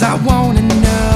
'cause I wanna know.